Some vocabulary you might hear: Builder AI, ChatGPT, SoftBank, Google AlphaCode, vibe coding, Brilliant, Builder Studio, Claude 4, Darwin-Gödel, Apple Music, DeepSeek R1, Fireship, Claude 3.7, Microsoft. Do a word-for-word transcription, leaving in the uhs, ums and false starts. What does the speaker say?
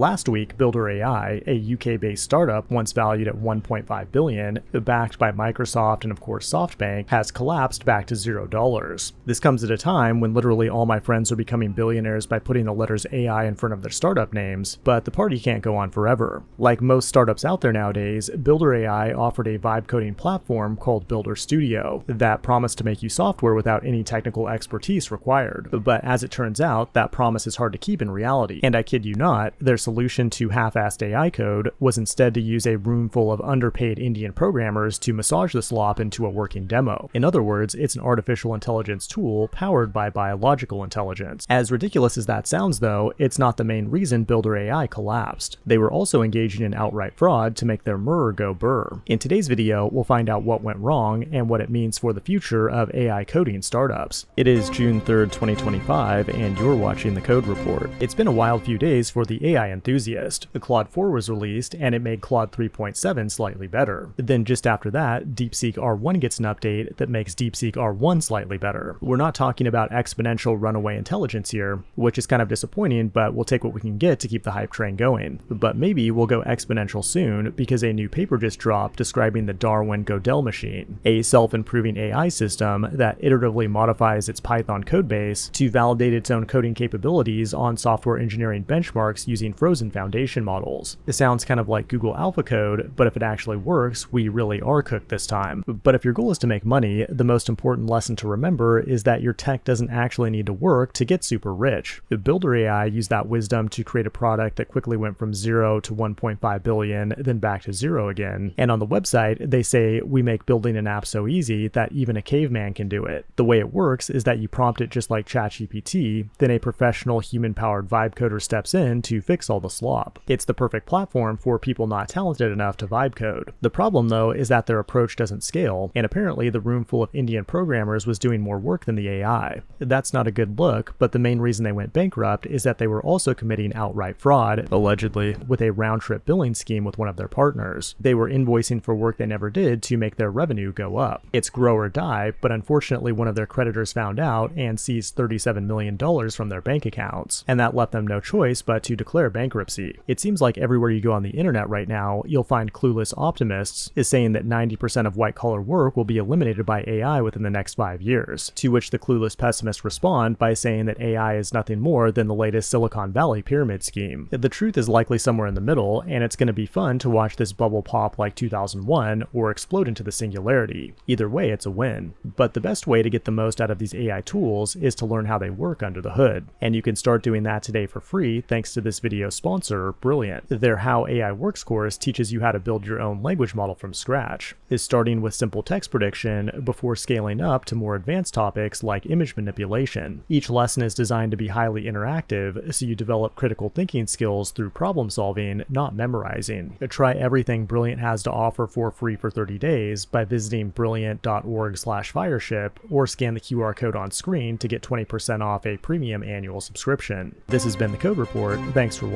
Last week, Builder A I, a U K-based startup once valued at one point five billion dollars, backed by Microsoft and of course SoftBank, has collapsed back to zero dollars. This comes at a time when literally all my friends are becoming billionaires by putting the letters A I in front of their startup names, but the party can't go on forever. Like most startups out there nowadays, Builder A I offered a vibe coding platform called Builder Studio that promised to make you software without any technical expertise required. But as it turns out, that promise is hard to keep in reality, and I kid you not, their solution to half-assed A I code was instead to use a room full of underpaid Indian programmers to massage the slop into a working demo. In other words, it's an artificial intelligence tool powered by biological intelligence. As ridiculous as that sounds though, it's not the main reason Builder A I collapsed. They were also engaging in outright fraud to make their murr go burr. In today's video, we'll find out what went wrong and what it means for the future of A I coding startups. It is June third, twenty twenty-five, and you're watching The Code Report. It's been a wild few days for the A I enthusiast. The Claude four was released, and it made Claude three point seven slightly better. Then just after that, DeepSeek R one gets an update that makes DeepSeek R one slightly better. We're not talking about exponential runaway intelligence here, which is kind of disappointing, but we'll take what we can get to keep the hype train going. But maybe we'll go exponential soon, because a new paper just dropped describing the Darwin-Gödel machine, a self-improving A I system that iteratively modifies its Python codebase to validate its own coding capabilities on software engineering benchmarks using frozen foundation models. It sounds kind of like Google AlphaCode, but if it actually works, we really are cooked this time. But if your goal is to make money, the most important lesson to remember is that your tech doesn't actually need to work to get super rich. Builder A I used that wisdom to create a product that quickly went from zero to one point five billion, then back to zero again. And on the website, they say, "We make building an app so easy that even a caveman can do it." The way it works is that you prompt it just like ChatGPT, then a professional human-powered vibe coder steps in to fix all the slop. It's the perfect platform for people not talented enough to vibe code. The problem though is that their approach doesn't scale, and apparently the room full of Indian programmers was doing more work than the A I. That's not a good look, but the main reason they went bankrupt is that they were also committing outright fraud, allegedly, with a round-trip billing scheme with one of their partners. They were invoicing for work they never did to make their revenue go up. It's grow or die, but unfortunately one of their creditors found out and seized thirty-seven million dollars from their bank accounts, and that left them no choice but to declare bankruptcy. It seems like everywhere you go on the internet right now, you'll find clueless optimists is saying that ninety percent of white-collar work will be eliminated by A I within the next five years, to which the clueless pessimists respond by saying that A I is nothing more than the latest Silicon Valley pyramid scheme. The truth is likely somewhere in the middle, and it's going to be fun to watch this bubble pop like two thousand one or explode into the singularity. Either way, it's a win. But the best way to get the most out of these A I tools is to learn how they work under the hood, and you can start doing that today for free thanks to this video sponsor, Brilliant. Their How A I Works course teaches you how to build your own language model from scratch, starting with simple text prediction before scaling up to more advanced topics like image manipulation. Each lesson is designed to be highly interactive, so you develop critical thinking skills through problem solving, not memorizing. Try everything Brilliant has to offer for free for thirty days by visiting brilliant dot org slash fireship or scan the Q R code on screen to get twenty percent off a premium annual subscription. This has been The Code Report. Thanks for